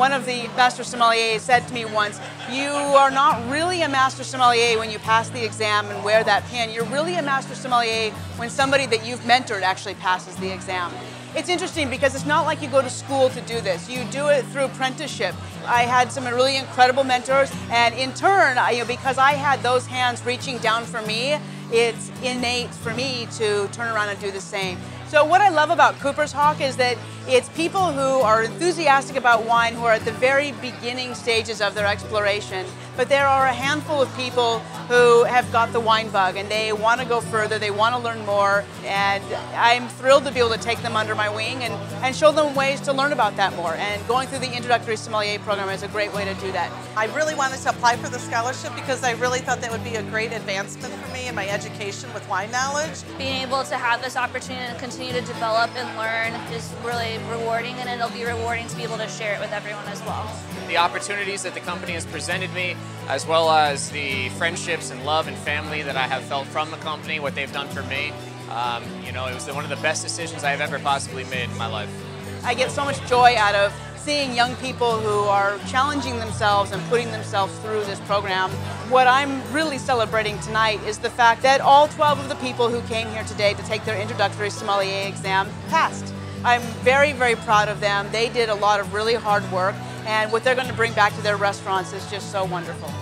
one of the master sommeliers said to me once, you are not really a master sommelier when you pass the exam and wear that pin. You're really a master sommelier when somebody that you've mentored actually passes the exam. It's interesting because it's not like you go to school to do this. You do it through apprenticeship. I had some really incredible mentors, and in turn, because I had those hands reaching down for me, it's innate for me to turn around and do the same. So what I love about Cooper's Hawk is that it's people who are enthusiastic about wine, who are at the very beginning stages of their exploration, but there are a handful of people who have got the wine bug and they want to go further, they want to learn more, and I'm thrilled to be able to take them under my wing and show them ways to learn about that more, and going through the introductory sommelier program is a great way to do that. I really wanted to apply for the scholarship because I really thought that would be a great advancement for me in my education with wine knowledge. Being able to have this opportunity to continue to develop and learn is really rewarding, and it'll be rewarding to be able to share it with everyone as well. The opportunities that the company has presented me, as well as the friendships and love and family that I have felt from the company, what they've done for me, it was one of the best decisions I've ever possibly made in my life. I get so much joy out of seeing young people who are challenging themselves and putting themselves through this program. What I'm really celebrating tonight is the fact that all 12 of the people who came here today to take their introductory sommelier exam passed. I'm very, very proud of them. They did a lot of really hard work, and what they're going to bring back to their restaurants is just so wonderful.